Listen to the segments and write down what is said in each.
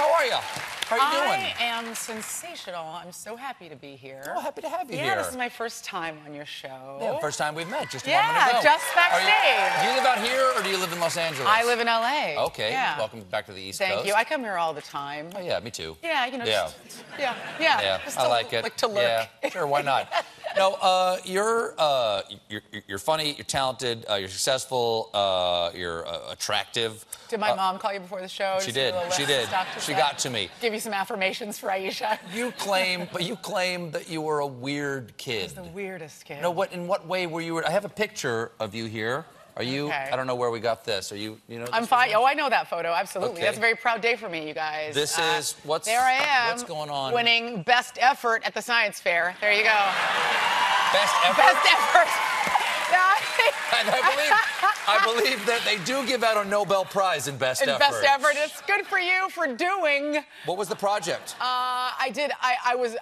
How are you? How are you doing? I am sensational. I'm so happy to be here. Oh, happy to have you here. Yeah, this is my first time on your show. Yeah, first time we've met, just a moment ago. Yeah, just backstage. Do you live out here or do you live in Los Angeles? I live in L.A. Okay, welcome back to the East Coast. Thank you. I come here all the time. Oh, yeah, me too. Yeah, you know, just I like it. Like to lurk. Yeah, sure, why not? No, you're funny, you're talented, you're successful, you're attractive. Did my mom call you before the show? She did. She did. She got to me. Give you some affirmations for Aisha. You claim that you were a weird kid. I was the weirdest kid. No, what? In what way were you? I have a picture of you here. Are you? Okay. I don't know where we got this. Are you? You know. I'm fine. Oh, I know that photo. Absolutely. Okay. That's a very proud day for me, you guys. This is what's. There I am. What's going on? Winning best effort at the science fair. There you go. Best effort. Best effort. And I believe that they do give out a Nobel Prize in best effort. In best effort. It's good for you for doing. What was the project? I was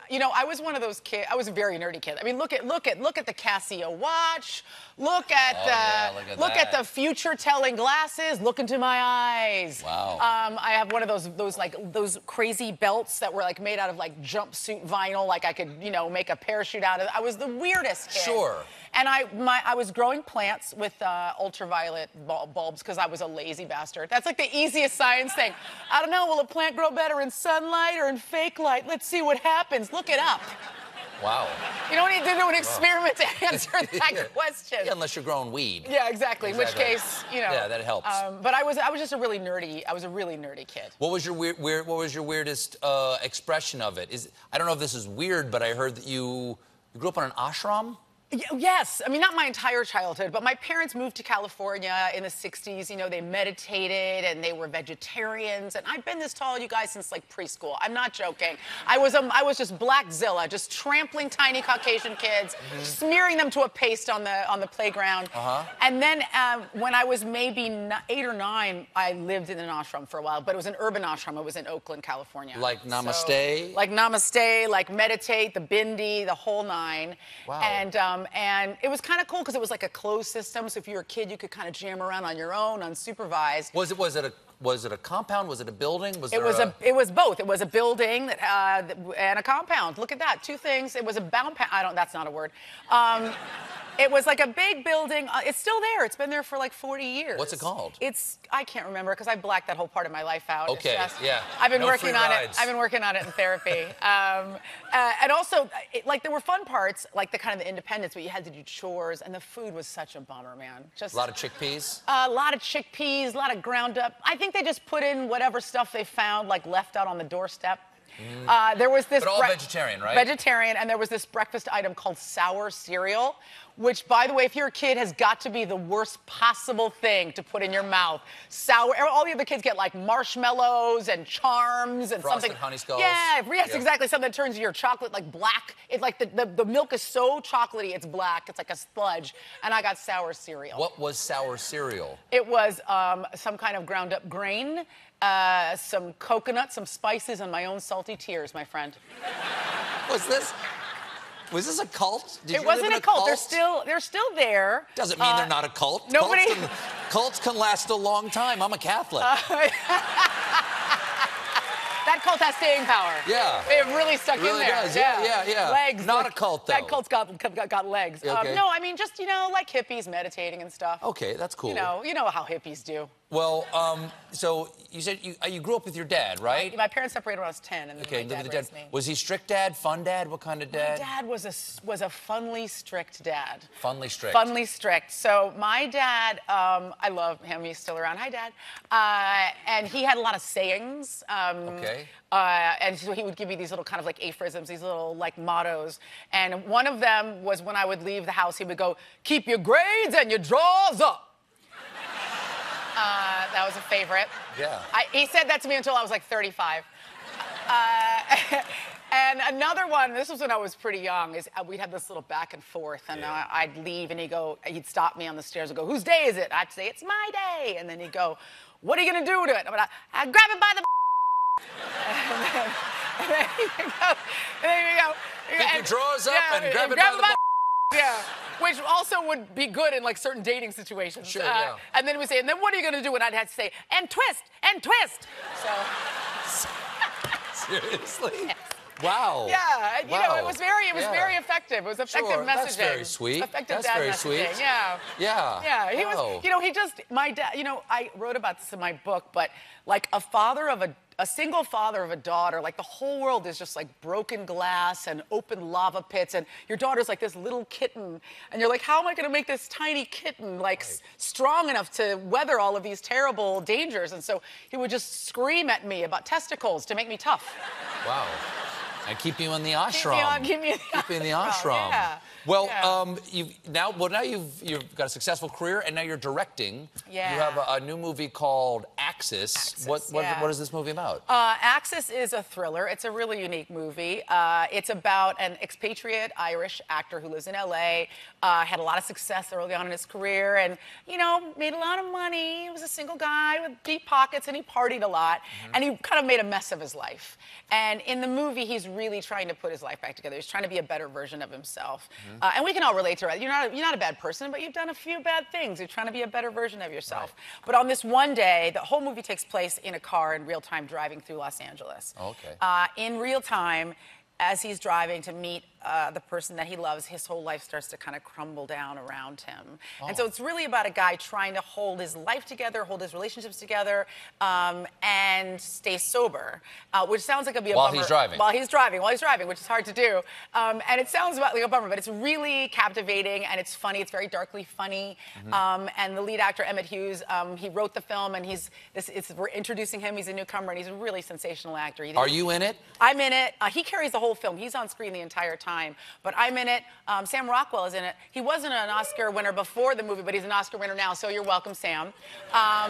one of those kids. I was a very nerdy kid. I mean, look at the Casio watch. Look at the future-telling glasses. Look into my eyes. Wow. I have one of those crazy belts that were like made out of like jumpsuit vinyl. Like I could, you know, make a parachute out of it. I was the weirdest kid. Sure. And I was growing plants with ultraviolet bulbs because I was a lazy bastard. That's like the easiest science thing. I don't know, will a plant grow better in sunlight or in fake light? Let's see what happens. Look it up. Wow. You don't need to do an experiment to answer that question. Yeah, unless you're growing weed. Yeah, exactly. In which case, you know. Yeah, that helps. But I was just a really nerdy kid. What was your weirdest expression of it? I don't know if this is weird, but I heard that you grew up on an ashram? Yes. I mean, not my entire childhood, but my parents moved to California in the 60s. You know, they meditated and they were vegetarians. And I've been this tall, you guys, since, like, preschool. I'm not joking. I was just Blackzilla, just trampling tiny Caucasian kids, smearing them to a paste on the playground. Uh-huh. And then when I was maybe 8 or 9, I lived in an ashram for a while. But it was an urban ashram. It was in Oakland, California. Like Namaste? So, like Namaste, like meditate, the bindi, the whole nine. Wow. And it was kind of cool because it was like a closed system. So if you were a kid, you could kind of jam around on your own, unsupervised. Was it a compound? Was it a building? It was both. It was a building and a compound. Look at that, 2 things. It was a bound-pound. That's not a word. It was like a big building. It's still there. It's been there for like 40 years. What's it called? I can't remember because I blacked that whole part of my life out. Okay. I've been working on it in therapy. And also, like there were fun parts, like the independence, but you had to do chores, and the food was such a bummer, man. Just a lot of chickpeas. A lot of ground up. I think they just put in whatever stuff they found, like left out on the doorstep. There was this. But all vegetarian, right? Vegetarian, and there was this breakfast item called sour cereal, which, by the way, if you're a kid, has got to be the worst possible thing to put in your mouth. Sour. All the other kids get like marshmallows and charms and frosted honey skulls. Yeah, yes, exactly. Something that turns your chocolate like black. It's like the milk is so chocolatey, it's black. It's like a sludge. And I got sour cereal. What was sour cereal? It was some kind of ground up grain. Some coconut, some spices, and my own salty tears, my friend. Was this a cult? It wasn't a cult. They're still there. Doesn't mean they're not a cult. Nobody. Cults can last a long time. I'm a Catholic. That cult has staying power. Yeah. It really stuck in there. Does. Yeah. Legs. Not a cult, though. That cult's got legs. Okay. No, I mean, just, you know, like hippies meditating and stuff. Okay, that's cool. You know how hippies do. Well, so you said you grew up with your dad, right? My parents separated when I was 10, and then my dad raised me. Was he strict dad, fun dad? What kind of dad? My dad was a funly strict dad. Funly strict. Funly strict. So my dad, I love him. He's still around. Hi, Dad. And he had a lot of sayings. Okay. And so he would give me these little kind of like aphorisms, these little like mottos. And one of them was when I would leave the house, he would go, "Keep your grades and your drawers up." That was a favorite. Yeah. He said that to me until I was like 35. And another one, this was when I was pretty young, is we'd have this little back and forth, and I'd leave, and he'd stop me on the stairs and go, "Whose day is it?" I'd say, "It's my day." And then he'd go, "What are you going to do to it?" I'm like, "I'd grab it by the and then he'd go. Pick your drawers up and grab it by the Yeah, which also would be good in, like, certain dating situations. Sure, yeah. And then we say, "And then what are you going to do?" And I'd have to say, "And twist, and twist." So... Seriously? Yes. Wow. Yeah, and, you know, it was very effective. It was effective messaging. That's very sweet. Effective dad messaging. Yeah. Yeah. Yeah. He was, you know, he just, my dad, you know, I wrote about this in my book, but like a father of a single father of a daughter, like the whole world is just like broken glass and open lava pits, and your daughter's like this little kitten, and you're like, how am I gonna make this tiny kitten like strong enough to weather all of these terrible dangers? And so he would just scream at me about testicles to make me tough. Wow. And keep you in the ashram. Keep you in the ashram. Yeah. Well, now you've got a successful career, and now you're directing. Yeah. You have a new movie called Axis. What is this movie about? Axis is a thriller. It's a really unique movie. It's about an expatriate Irish actor who lives in L.A., had a lot of success early on in his career, and, you know, made a lot of money. He was a single guy with deep pockets, and he partied a lot. Mm-hmm. And he kind of made a mess of his life. And in the movie, he's really trying to put his life back together. He's trying to be a better version of himself. Mm-hmm. And we can all relate to that. You're not a bad person, but you've done a few bad things. You're trying to be a better version of yourself. Right. But on this one day, the whole movie takes place in a car in real time driving through Los Angeles. Okay. In real time, as he's driving to meet the person that he loves, his whole life starts to kind of crumble down around him. Oh. And so it's really about a guy trying to hold his life together, hold his relationships together, and stay sober, which sounds like it'd be a bummer. While he's driving, which is hard to do. And it sounds like a bummer, but it's really captivating, and it's funny. It's very darkly funny. Mm-hmm. And the lead actor, Emmett Hughes, he wrote the film, and we're introducing him. He's a newcomer, and he's a really sensational actor. Are you in it? I'm in it. He carries the whole film. He's on screen the entire time, but I'm in it. Sam Rockwell is in it. He wasn't an Oscar winner before the movie, but he's an Oscar winner now, so you're welcome, Sam. Wow,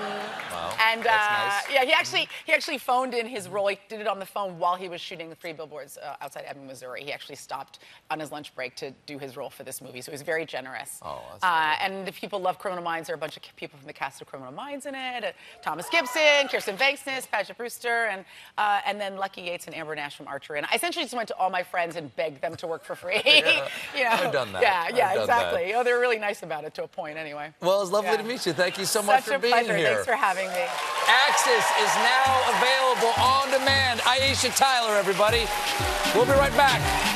and that's nice. Yeah, he actually phoned in his role. He did it on the phone while he was shooting the 3 Billboards Outside Ebbing, Missouri. He actually stopped on his lunch break to do his role for this movie, so he's very generous. Oh, that's great. And the people love Criminal Minds. There are a bunch of people from the cast of Criminal Minds in it. Thomas Gibson, Kirsten Banksness, Patricia Brewster, and then Lucky Yates and Amber Nash from Archer. And I essentially just went to all my friends and begged them to work for free. Yeah. You know? I've done that. Yeah, exactly. Oh, they're really nice about it to a point anyway. Well, it's lovely to meet you. Thank you so much for being here. Such a pleasure. Thanks for having me. Axis is now available on demand. Aisha Tyler, everybody. We'll be right back.